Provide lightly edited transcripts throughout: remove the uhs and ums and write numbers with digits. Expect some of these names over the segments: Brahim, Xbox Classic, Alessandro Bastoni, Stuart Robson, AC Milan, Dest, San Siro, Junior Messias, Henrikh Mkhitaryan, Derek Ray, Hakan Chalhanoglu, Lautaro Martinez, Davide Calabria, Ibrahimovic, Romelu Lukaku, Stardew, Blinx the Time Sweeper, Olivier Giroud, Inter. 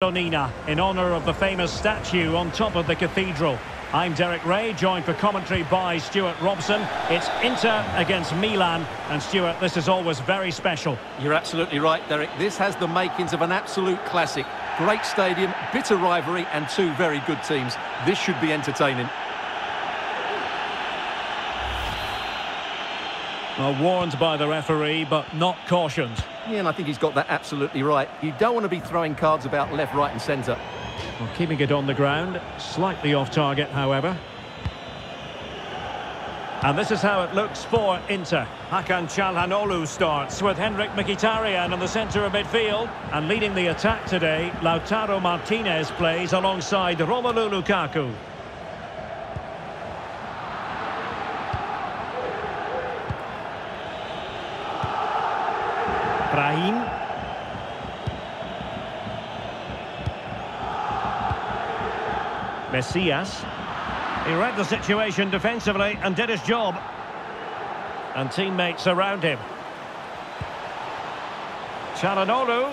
Donina, in honour of the famous statue on top of the cathedral. I'm Derek Ray, joined for commentary by Stuart Robson. It's Inter against Milan, and Stuart, this is always very special. You're absolutely right, Derek. This has the makings of an absolute classic. Great stadium, bitter rivalry, and two very good teams. This should be entertaining. Well, warned by the referee, but not cautioned. Yeah, and I think he's got that absolutely right. You don't want to be throwing cards about left, right and centre. Well, keeping it on the ground, slightly off target, however. And this is how it looks for Inter. Hakan Chalhanoglu starts with Henrikh Mkhitaryan in the centre of midfield. And leading the attack today, Lautaro Martinez plays alongside Romelu Lukaku. Brahim. Messias. He read the situation defensively and did his job. And teammates around him. Chalhanoglu.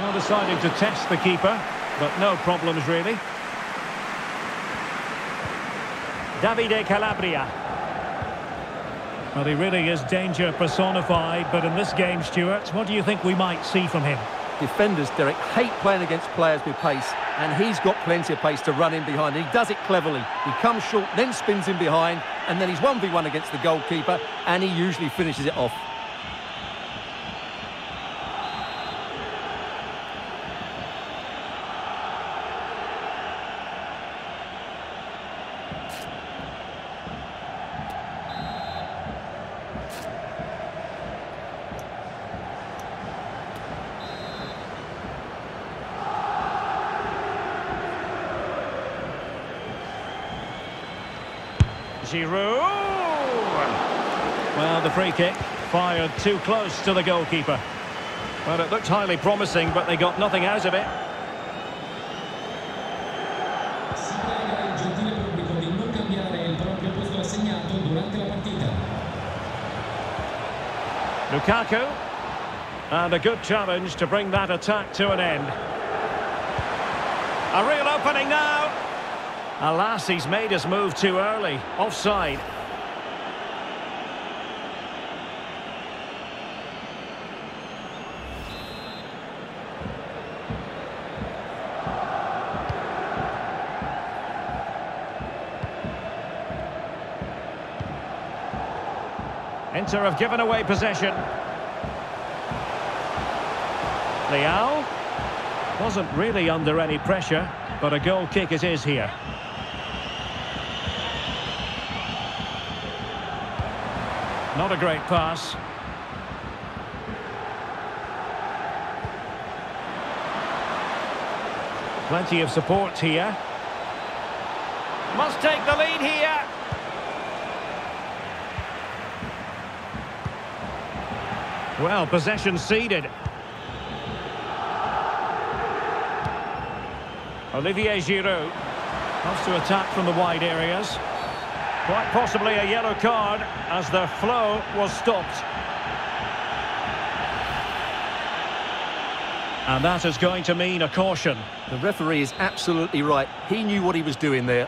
Well, deciding to test the keeper, but no problems really. Davide Calabria. Well, he really is danger personified, but in this game, Stuart, what do you think we might see from him? Defenders, Derek, hate playing against players with pace, and he's got plenty of pace to run in behind. He does it cleverly. He comes short, then spins in behind, and then he's 1v1 against the goalkeeper, and he usually finishes it off. Giroud! Well, the free kick fired too close to the goalkeeper. Well, it looked highly promising, but they got nothing out of it. Lukaku. And a good challenge to bring that attack to an end. A real opening now! Alas, he's made his move too early. Offside. Inter have given away possession. Leao wasn't really under any pressure, but a goal kick it is here. Not a great pass. Plenty of support here. Must take the lead here. Well, possession ceded. Olivier Giroud has to attack from the wide areas. Quite possibly a yellow card as their flow was stopped. And that is going to mean a caution. The referee is absolutely right. He knew what he was doing there.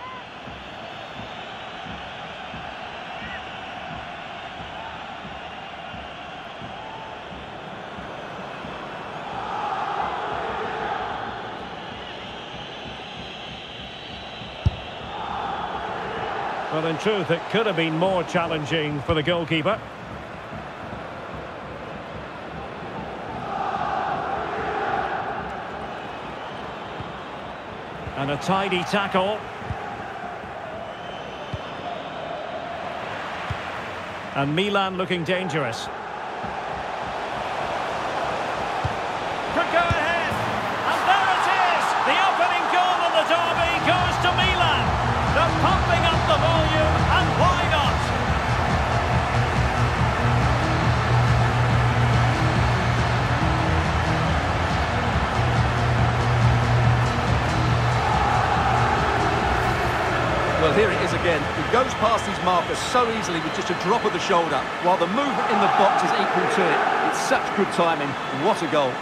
Well, in truth, it could have been more challenging for the goalkeeper. And a tidy tackle. And Milan looking dangerous. Could go ahead. And there it is! The opening goal of the derby goes to Milan. They're pumping up the ball. Well, here it is again. He goes past his marker so easily with just a drop of the shoulder, while the movement in the box is equal to it. It's such good timing. What a goal.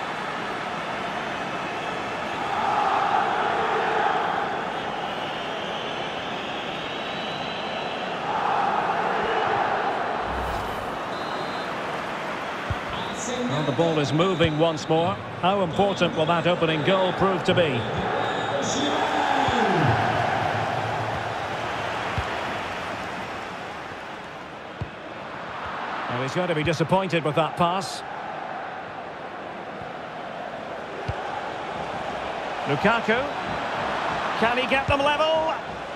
Well, the ball is moving once more. How important will that opening goal prove to be? Well, he's going to be disappointed with that pass. Lukaku. Can he get them level?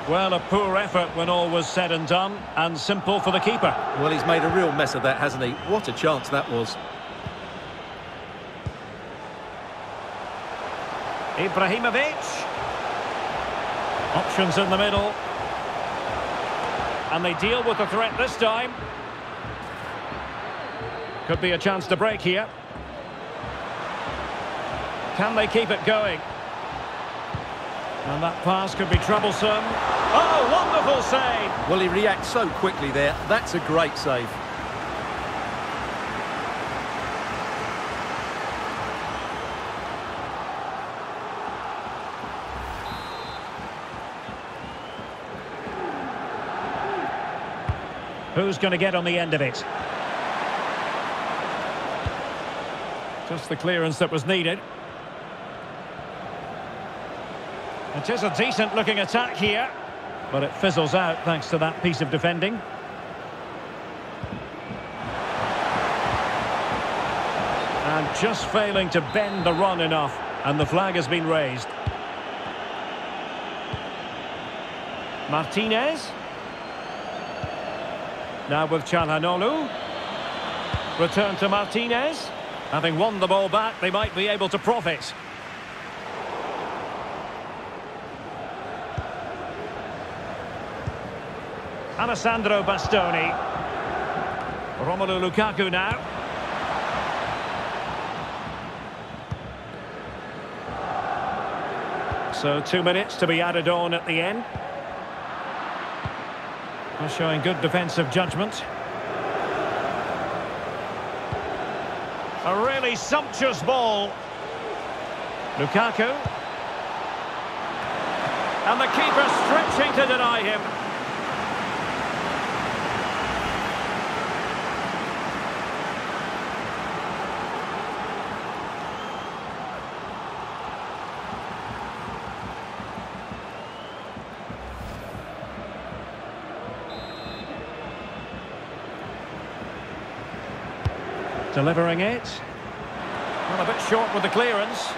Well, a poor effort when all was said and done, and simple for the keeper. Well, he's made a real mess of that, hasn't he? What a chance that was. Ibrahimovic. Options in the middle. And they deal with the threat this time. Could be a chance to break here. Can they keep it going? And that pass could be troublesome. Oh, wonderful save! Well, he reacts so quickly there. That's a great save. Who's going to get on the end of it? Just the clearance that was needed. It is a decent-looking attack here, but it fizzles out thanks to that piece of defending. And just failing to bend the run enough, and the flag has been raised. Martinez. Now with Chalhanoglu. Return to Martinez. Having won the ball back, they might be able to profit. Alessandro Bastoni. Romelu Lukaku now. So 2 minutes to be added on at the end. Showing good defensive judgment. A really sumptuous ball. Lukaku. And the keeper stretching to deny him. Delivering it. Well, a bit short with the clearance.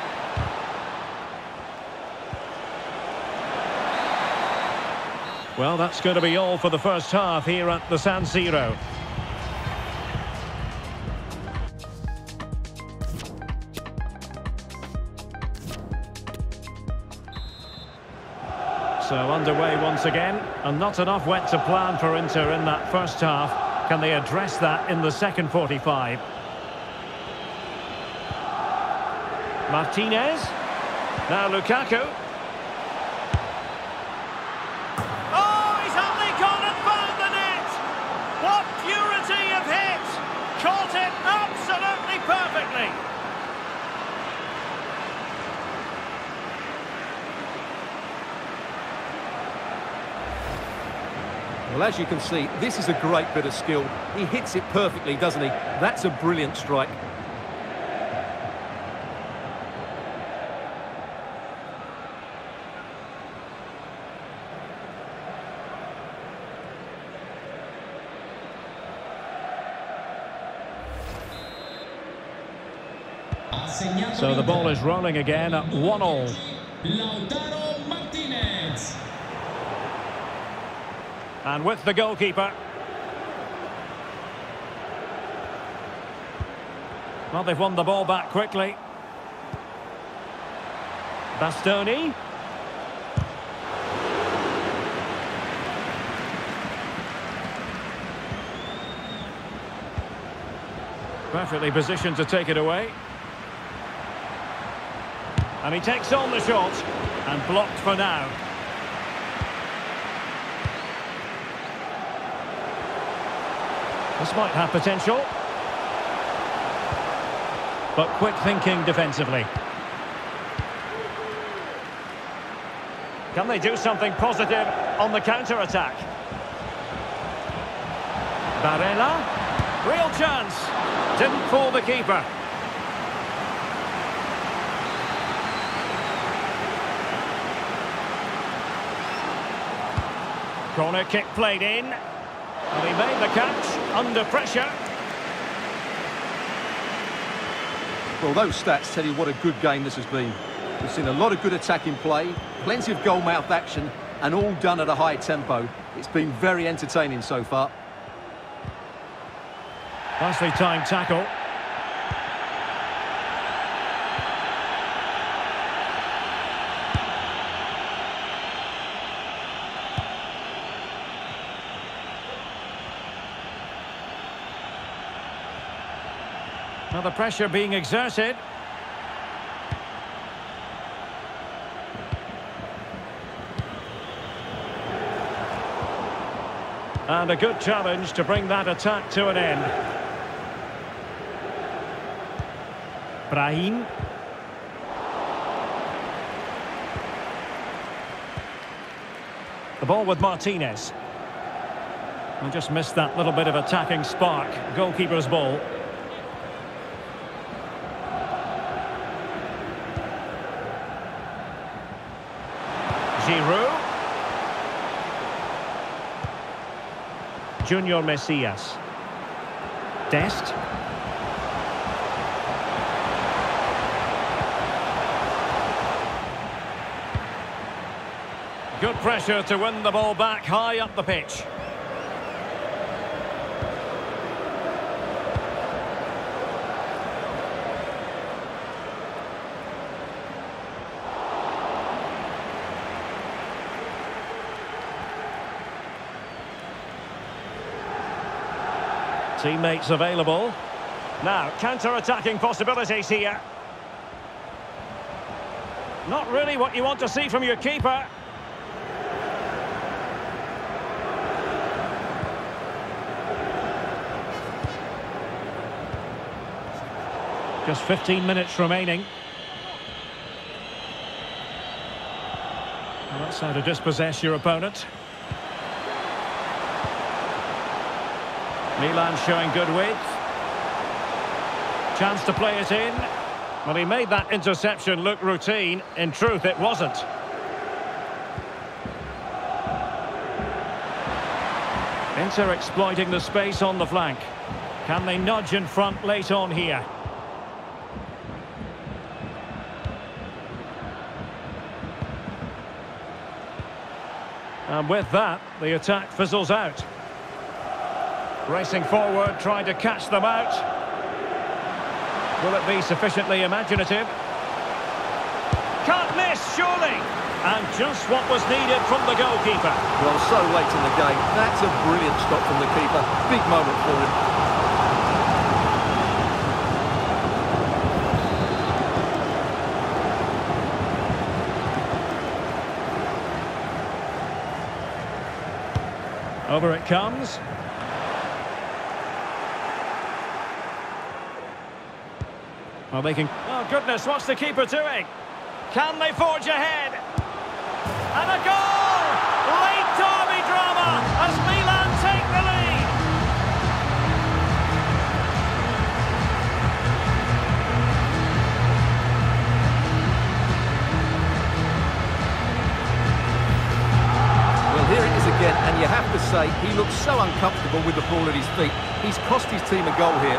Well, that's going to be all for the first half here at the San Siro. So underway once again, and not enough went to plan for Inter in that first half. Can they address that in the second 45? Martinez. Now Lukaku. Oh, he's only gone and found the net! What purity of hit! Caught it absolutely perfectly! Well, as you can see, this is a great bit of skill. He hits it perfectly, doesn't he? That's a brilliant strike. So the ball is rolling again at 1-1. Lautaro Martinez. And with the goalkeeper. Well, they've won the ball back quickly. Bastoni. Perfectly positioned to take it away. And he takes on the shot, and blocked for now. This might have potential. But quick thinking defensively. Can they do something positive on the counter-attack? Barella. Real chance. Didn't fool the keeper. Corner kick played in. And he made the catch under pressure. Well, those stats tell you what a good game this has been. We've seen a lot of good attacking play, plenty of goal-mouth action, and all done at a high tempo. It's been very entertaining so far. Nicely timed tackle. Now the pressure being exerted. And a good challenge to bring that attack to an end. Brahim. The ball with Martinez. And just missed that little bit of attacking spark. Goalkeeper's ball. Giroud. Junior Messias. Dest. Good pressure to win the ball back high up the pitch. Teammates available. Now, counter-attacking possibilities here. Not really what you want to see from your keeper. Just 15 minutes remaining. Well, that's how to dispossess your opponent. Milan showing good width. Chance to play it in. Well, he made that interception look routine. In truth, it wasn't. Inter exploiting the space on the flank. Can they nudge in front late on here? And with that, the attack fizzles out. Racing forward, trying to catch them out. Will it be sufficiently imaginative? Can't miss, surely! And just what was needed from the goalkeeper. Well, so late in the game. That's a brilliant stop from the keeper. Big moment for him. Over it comes. Well, they can... Oh, goodness, what's the keeper doing? Can they forge ahead? And a goal! Late derby drama as Milan take the lead! Well, here it is again, and you have to say, he looks so uncomfortable with the ball at his feet. He's cost his team a goal here.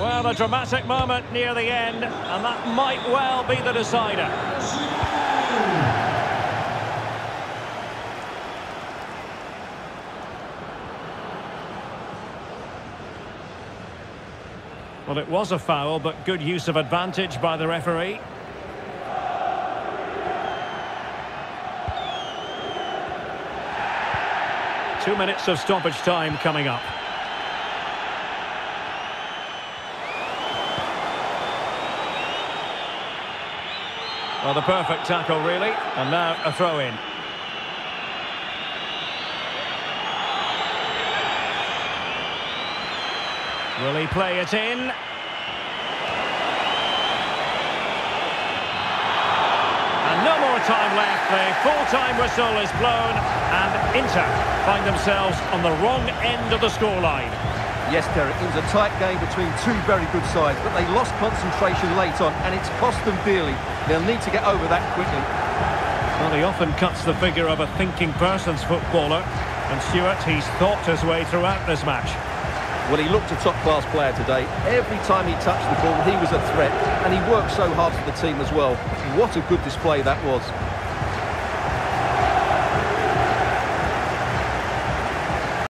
Well, a dramatic moment near the end, and that might well be the decider. Well, it was a foul, but good use of advantage by the referee. 2 minutes of stoppage time coming up. Well, the perfect tackle, really. And now a throw-in. Will he play it in? And no more time left. The full-time whistle is blown, and Inter find themselves on the wrong end of the scoreline. Yes, Derek, it was a tight game between two very good sides, but they lost concentration late on, and it's cost them dearly. They'll need to get over that quickly. Well, he often cuts the figure of a thinking person's footballer, and Stuart, he's thought his way throughout this match. Well, he looked a top-class player today. Every time he touched the ball, he was a threat, and he worked so hard for the team as well. What a good display that was.